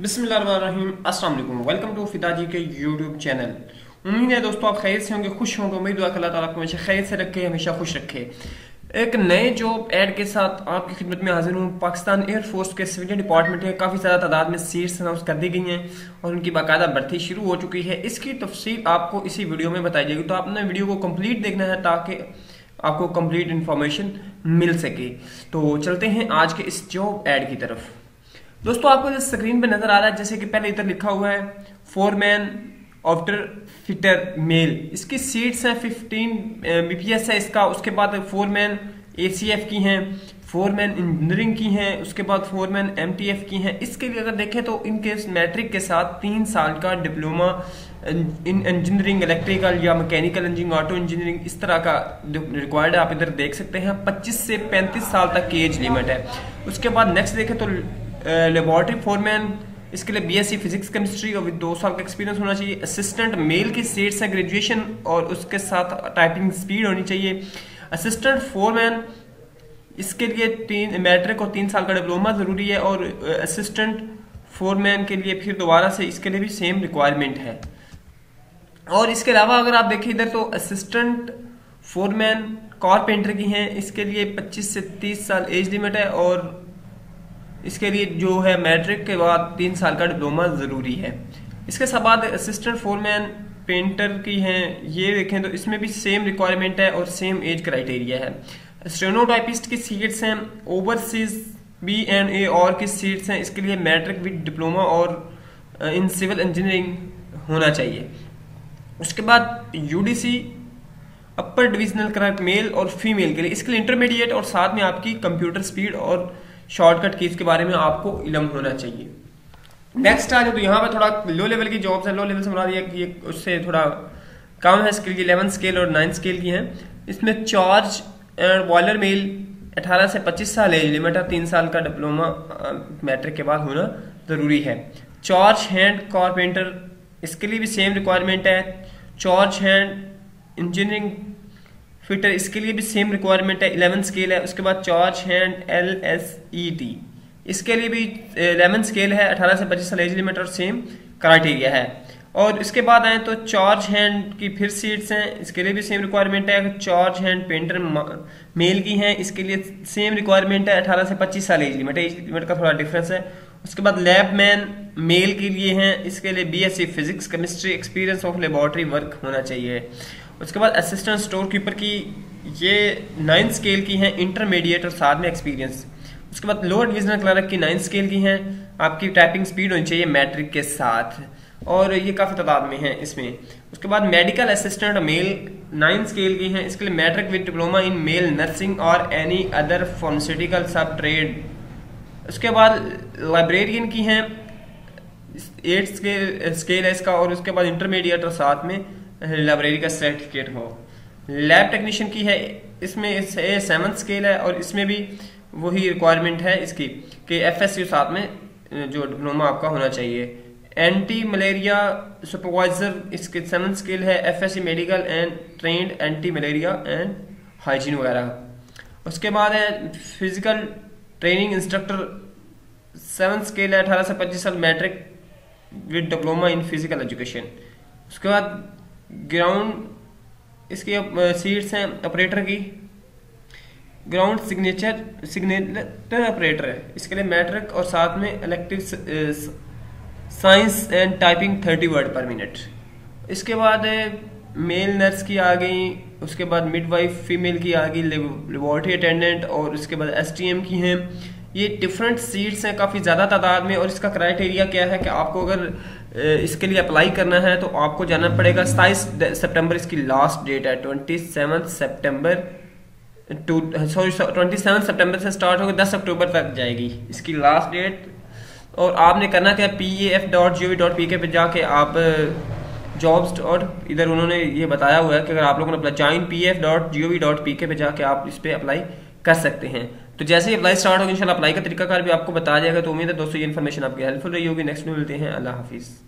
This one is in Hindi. बिस्मिल्लाहिर्रहमानिर्रहीम, अस्सलाम वालेकुम। वेलकम टू फिदा जी के यूट्यूब चैनल। उम्मीद है दोस्तों आप खैर से होंगे, खुश होंगे। उम्मीद दुआ अल्लाह ताला आपको हमेशा खैर से रखे, हमेशा खुश रखे। एक नए जॉब ऐड के साथ आपकी खिदमत में हाजिर हूँ। पाकिस्तान एयरफोर्स के सिविलियन डिपार्टमेंट में काफ़ी ज़्यादा तादाद में सीट्स अनाउंस कर दी गई हैं और उनकी बाकायदा भर्ती शुरू हो चुकी है। इसकी तफसील आपको इसी वीडियो में बताई जाएगी, तो आपने वीडियो को कम्प्लीट देखना है ताकि आपको कम्प्लीट इन्फॉर्मेशन मिल सके। तो चलते हैं आज के इस जॉब ऐड की तरफ। दोस्तों आपको जो स्क्रीन पे नज़र आ रहा है, जैसे कि पहले इधर लिखा हुआ है फोरमैन ऑफ्टर फिटर मेल, इसकी सीट्स हैं 15 BPS है इसका। उसके बाद फोरमैन ACF की हैं, फोरमैन इंजीनियरिंग की हैं, उसके बाद फोरमैन MTF की हैं। इसके लिए अगर देखें तो इनके मैट्रिक के साथ 3 साल का डिप्लोमा इन इंजीनियरिंग इलेक्ट्रिकल या मैकेनिकल इंजीनियरिंग, ऑटो इंजीनियरिंग, इस तरह का रिक्वायर्ड है। आप इधर देख सकते हैं 25 से 35 साल तक की एज लिमिट है। उसके बाद नेक्स्ट देखें तो लेबॉरेटरी फोरमैन, इसके लिए BSc फिजिक्स केमिस्ट्री और 2 साल का एक्सपीरियंस होना चाहिए। असिस्टेंट मेल की सीट्स है ग्रेजुएशन और उसके साथ टाइपिंग स्पीड होनी चाहिए। असिस्टेंट फोरमैन, इसके लिए मैट्रिक और 3 साल का डिप्लोमा ज़रूरी है। और असिस्टेंट फोरमैन के लिए फिर दोबारा से इसके लिए भी सेम रिक्वायरमेंट है। और इसके अलावा अगर आप देखें इधर तो असिस्टेंट फोरमैन कारपेंटर की हैं, इसके लिए 25 से 30 साल एज लिमिट है और इसके लिए जो है मैट्रिक के बाद 3 साल का डिप्लोमा ज़रूरी है। इसके बाद असिस्टेंट फोरमैन पेंटर की हैं, ये देखें तो इसमें भी सेम रिक्वायरमेंट है और सेम एज क्राइटेरिया है। स्टेनोटाइपिस्ट की सीट्स हैं, ओवरसीज B&A और की सीट्स हैं, इसके लिए मैट्रिक विद डिप्लोमा और इन सिविल इंजीनियरिंग होना चाहिए। उसके बाद UDC upper divisional clerk male और फीमेल के लिए, इसके लिए इंटरमीडिएट और साथ में आपकी कंप्यूटर स्पीड और शॉर्टकट कीज के बारे में आपको इलम होना चाहिए। नेक्स्ट आ जाए तो यहाँ पे थोड़ा लो लेवल की जॉब्स है। लो लेवल से बना दिया कि उससे थोड़ा कम है स्किल की, 11 स्केल और 9 स्केल की हैं। इसमें चार्ज एंड बॉयलर मेल, 18 से 25 साल एज लिमिट है, 3 साल का डिप्लोमा मैट्रिक के बाद होना ज़रूरी है। चार्ज हैंड कारपेंटर, इसके लिए भी सेम रिक्वायरमेंट है। चार्ज हैंड इंजीनियरिंग फिटर, इसके लिए भी सेम रिक्वायरमेंट है, 11 स्केल है। उसके बाद चार्ज हैंड LSET, इसके लिए भी 11 स्केल है, 18 से 25 साल एज लिमिट और सेम क्राइटेरिया है। और इसके बाद आए तो चार्ज हैंड की फिर सीट्स हैं, इसके लिए भी सेम रिक्वायरमेंट है। चार्ज हैंड पेंटर मेल की हैं, इसके लिए सेम रिक्वायरमेंट है, 18 से 25 साल एज लिमिट है, एज लिमिट का थोड़ा डिफरेंस है। उसके बाद लैब मैन मेल के लिए हैं, इसके लिए BSc physics chemistry, experience of laboratory work होना चाहिए। उसके बाद असिस्टेंट स्टोर कीपर की, ये 9 स्केल की हैं, इंटरमीडिएट और साथ में एक्सपीरियंस। उसके बाद लोअर डिविजनल क्लर्क की 9 स्केल की हैं, आपकी टाइपिंग स्पीड होनी चाहिए मैट्रिक के साथ और ये काफ़ी तादाद में हैं इसमें। उसके बाद मेडिकल असिस्टेंट मेल 9 स्केल की हैं, इसके लिए matric with diploma in male nursing और any other pharmaceutical sub trade. उसके बाद लाइब्रेरियन की हैं, 8 स्केल है इसका और उसके बाद इंटरमीडिएट और साथ में लाइब्रेरी का सर्टिफिकेट हो। लैब टेक्नीशियन की है, इसमें 7 स्केल है और इसमें भी वही रिक्वायरमेंट है इसकी कि FSU साथ में जो डिप्लोमा आपका होना चाहिए। एंटी मलेरिया सुपरवाइजर, इसके 7 स्केल है, FSC medical and trained anti malaria and hygiene वगैरह। उसके बाद है फिजिकल ट्रेनिंग इंस्ट्रक्टर, 7 स्केल है, 18 से 25 साल, matric with diploma in physical education. उसके बाद ग्राउंड, इसकी सीट्स हैं ऑपरेटर की, ग्राउंड सिग्नेचर ऑपरेटर है, इसके लिए मैट्रिक और साथ में elective science and typing 30 word per minute. इसके बाद मेल नर्स की आ गई, उसके बाद मिडवाइफ फीमेल की आ गई, लेबॉरेटरी अटेंडेंट और उसके बाद STM की हैं। ये डिफरेंट सीट्स हैं काफ़ी ज़्यादा तादाद में और इसका क्राइटेरिया क्या है कि आपको अगर इसके लिए अप्लाई करना है तो आपको जाना पड़ेगा। 27 सितंबर इसकी लास्ट डेट है, 27 सितंबर से स्टार्ट होकर 10 अक्टूबर तक जाएगी इसकी लास्ट डेट। और आपने करना क्या, PAF.gov.pk पर जाके आप जॉब्स और इधर उन्होंने ये बताया हुआ है कि अगर आप लोगों ने ज्वाइन PAF.gov.pk पर जाके आप इस पर अप्लाई कर सकते हैं। तो जैसे ही अप्लाई स्टार्ट होगा इंशाल्लाह अप्लाई का तरीकाकार भी आपको बता जाएगा। तो उम्मीद है दोस्तों ये इन्फॉर्मेशन आपकी हेल्पफुल रही होगी। नेक्स्ट में मिलते हैं, अल्लाह हाफिज़।